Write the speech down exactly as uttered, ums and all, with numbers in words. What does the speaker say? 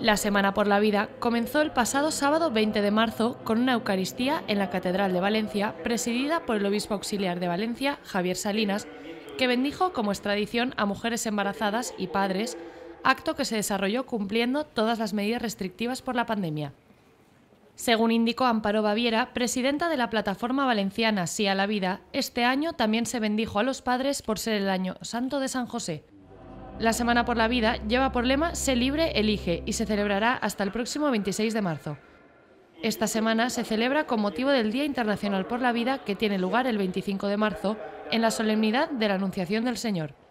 La Semana por la Vida comenzó el pasado sábado veinte de marzo con una Eucaristía en la Catedral de Valencia, presidida por el obispo auxiliar de Valencia, Javier Salinas, que bendijo como es tradición a mujeres embarazadas y padres, acto que se desarrolló cumpliendo todas las medidas restrictivas por la pandemia. Según indicó Amparo Baviera, presidenta de la plataforma valenciana Sí a la Vida, este año también se bendijo a los padres por ser el año santo de San José. La Semana por la Vida lleva por lema Sé libre, elige, y se celebrará hasta el próximo veintiséis de marzo. Esta semana se celebra con motivo del Día Internacional por la Vida, que tiene lugar el veinticinco de marzo, en la solemnidad de la Anunciación del Señor.